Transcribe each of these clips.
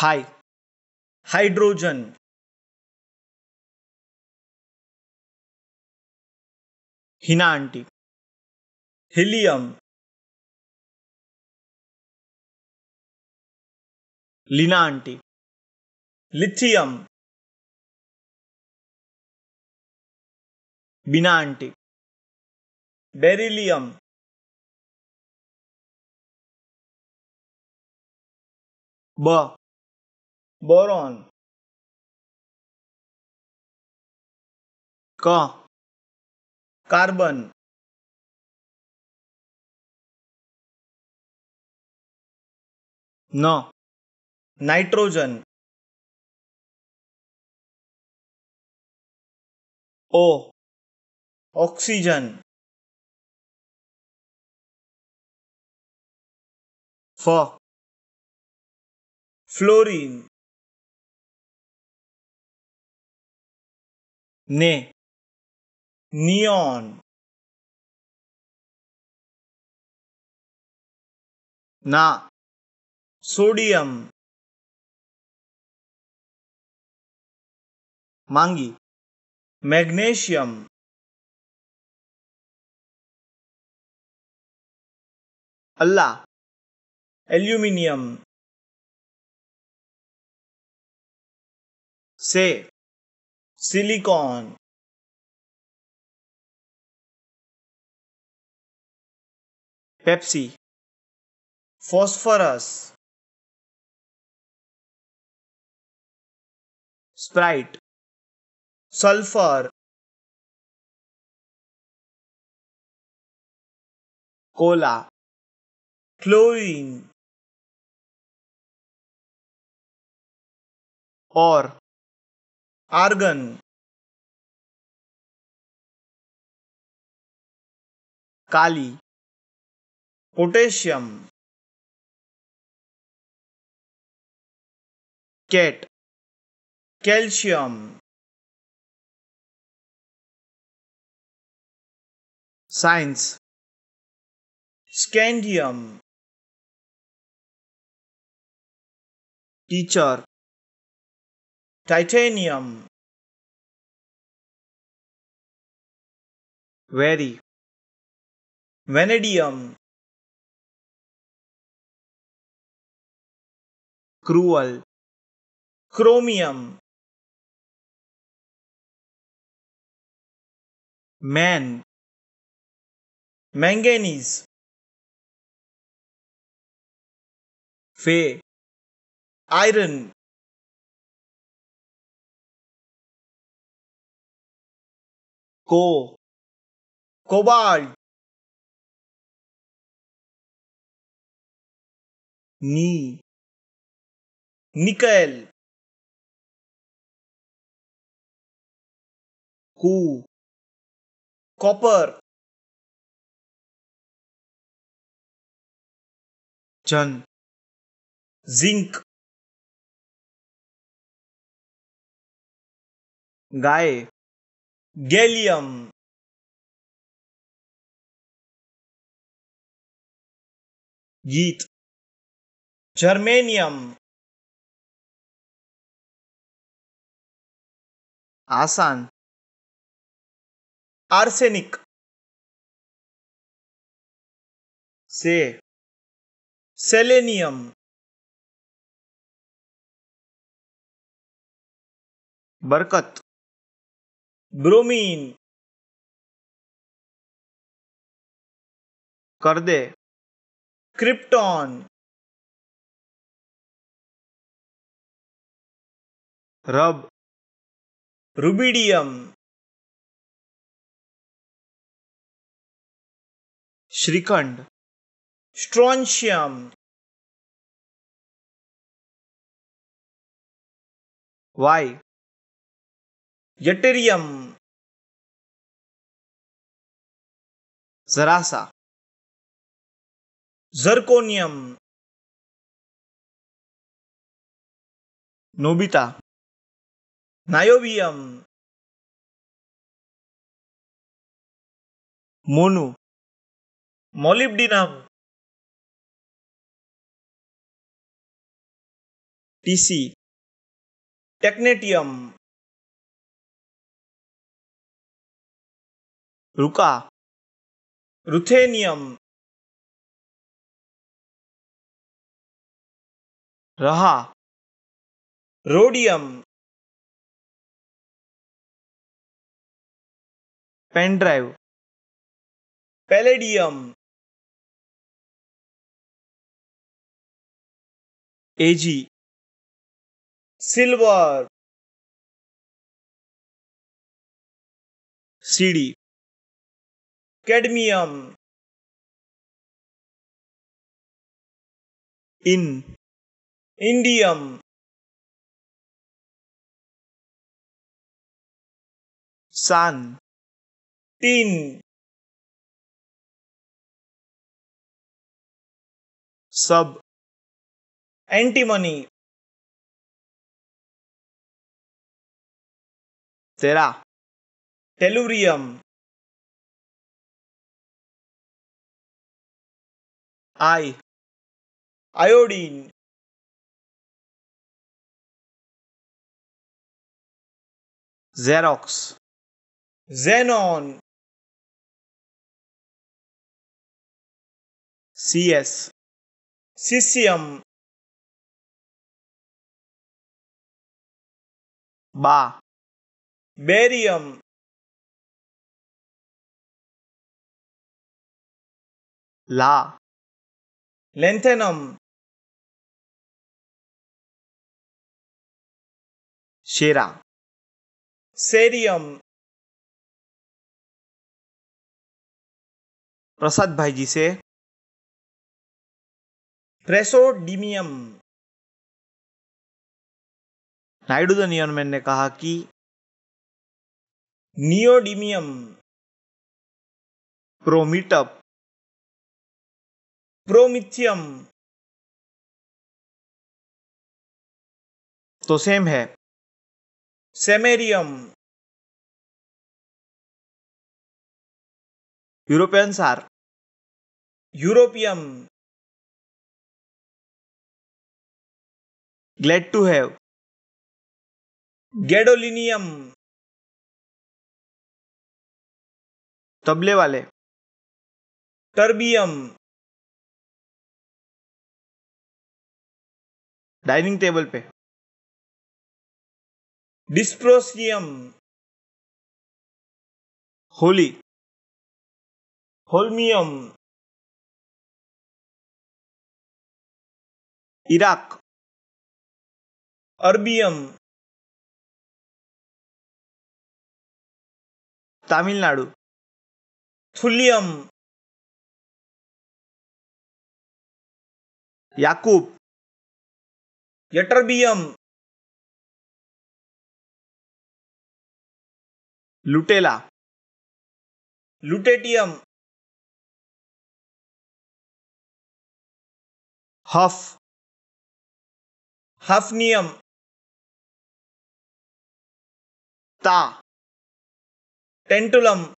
Hi. Hydrogen. Hina aunty. Helium. Lina aunty. Lithium. Bina aunty. Beryllium. Boron. Carbon. Nitrogen. Oxygen. Fluorine. Neon. Sodium. Magnesium. Aluminum. Silicon. Pepsi. Phosphorus. Sprite. Sulfur. Cola. Chlorine. Or Argon. Kali. Potassium. Cat. Calcium. Science. Scandium. Teacher. Titanium. Very. Vanadium. Cruel. Chromium. Man. Manganese. Fe. Iron. Cobalt. Nickel. Copper. Zinc. Gallium. Germanium. Asan. Arsenic. Selenium. Barkat. Bromine. Karde. Krypton. Rub. Rubidium. Shrikhand. Strontium. Y. Yttrium. Zarasa. Zirconium. Nobita. Niobium. Mono. Molybdenum. TC. Technetium. Ruka. Ruthenium. Raha. Rhodium. Pendrive. Palladium. Ag. Silver. CD. Cadmium. Indium. Sun. Tin. Sub. Antimony. Tera. Tellurium. Iodine. Xerox. Xenon. CS. Cesium. Ba. Barium. La. Lanthanum. Shera. Cerium. प्रसाद भाई जी से praseodymium. Naidu the neon man ने कहा कि neodymium. प्रोमीटप। Promethium. तो same है। Samarium. Europeans are Europium. Glad to have gadolinium. Table wale terbium. Dining table pe dysprosium. Holy. Holmium. Iraq. Erbium. Tamil Nadu. Thulium. Yakub. Ytterbium. Lutella. Lutetium. Huff. Hafnium. Ta. Tantalum.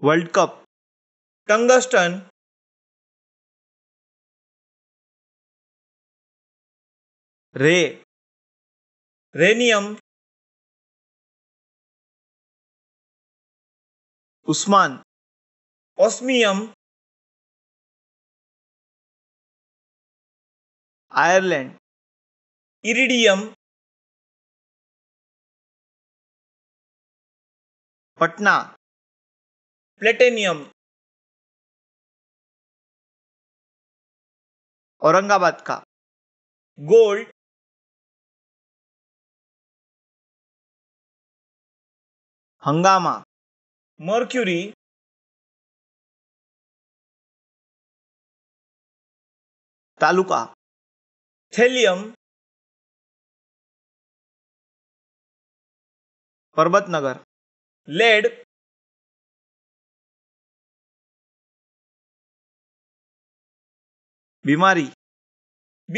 World Cup. Tungsten. Ray. Rhenium. Usman. Osmium. Ireland. Iridium. Patna. Platinum. Aurangabad ka gold. Hangama. Mercury. Taluka thallium. Parvatnagar lead. बीमारी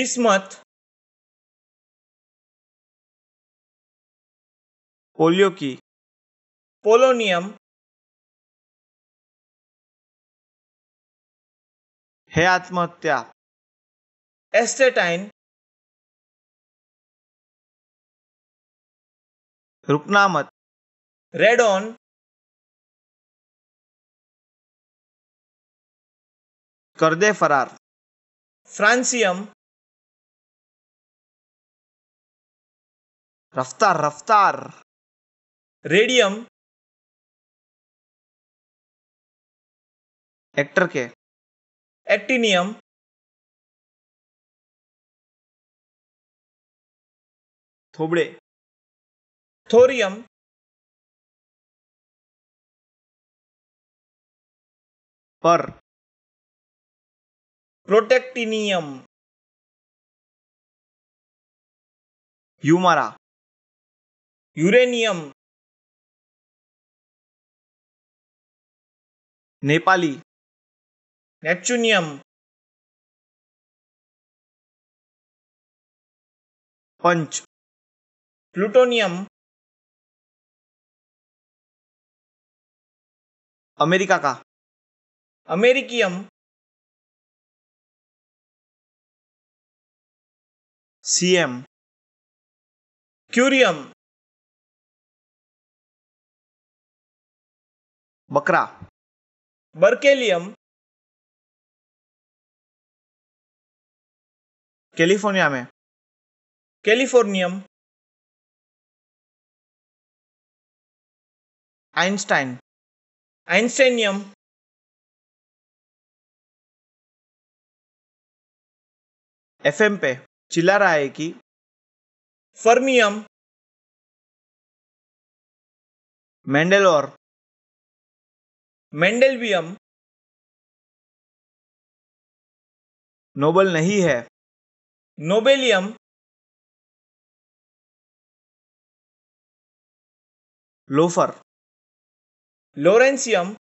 bismuth. Polio की polonium. है आत्महत्या। Astatine रुकना मत। Radon कर दे फरार। Francium रफ्तार रफ्तार। रेडियम एक्टर के। एक्टिनियम थोबड़े। थोरियम पर। प्रोटेक्टिनियम यूमारा। यूरेनियम नेपाली। नेपच्यूनियम पंच। प्लूटोनियम अमेरिका का। Americium CM. क्यूरियम बकरा। बर्केलियम कैलिफोर्निया में। Californium Einstein. आइंस्टाइनियम एफएम पे चिल्ला रहा है कि। फर्मियम मेंडेल और। मेंडेलवियम नोबल नहीं है। Nobelium loafer. Lawrencium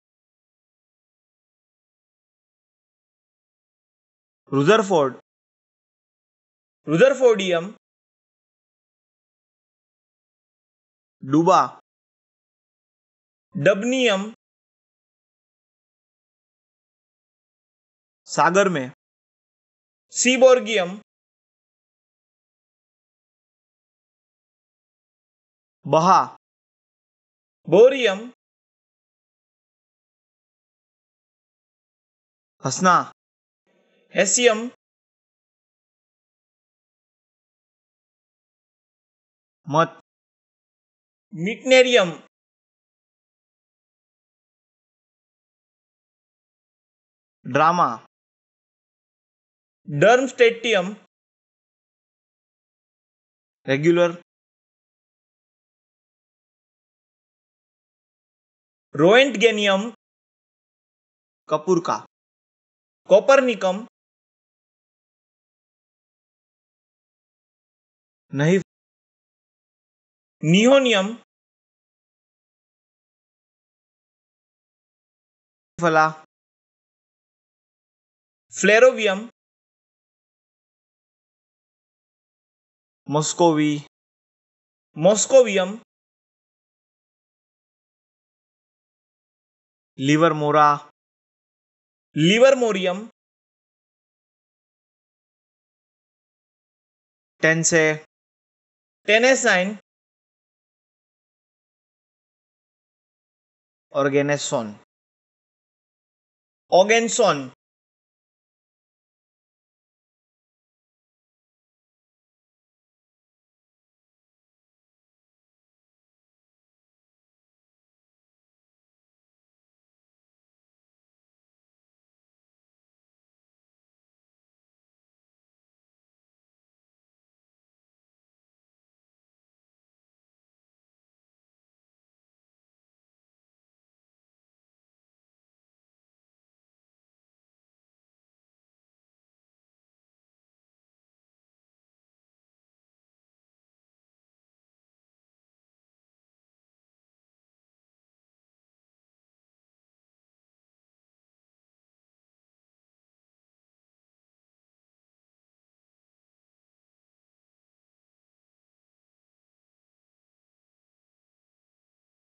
Rutherford. Rutherfordium डुबा। डबनियम सागर में। सीबोर्गियम बहा। बोरियम हंसना। हेसियम मत। Meitnerium drama. Darmstadtium regular. Roentgenium Kapoor का। कोपरनिकम नहीं। नियोनियम फला। फ्लेरोवियम मॉस्कोवी। मॉस्कोवियम लिवरमोरा। लिवरमोरियम टेंसे। Tennessine oganesson. ऑर्गेनसॉन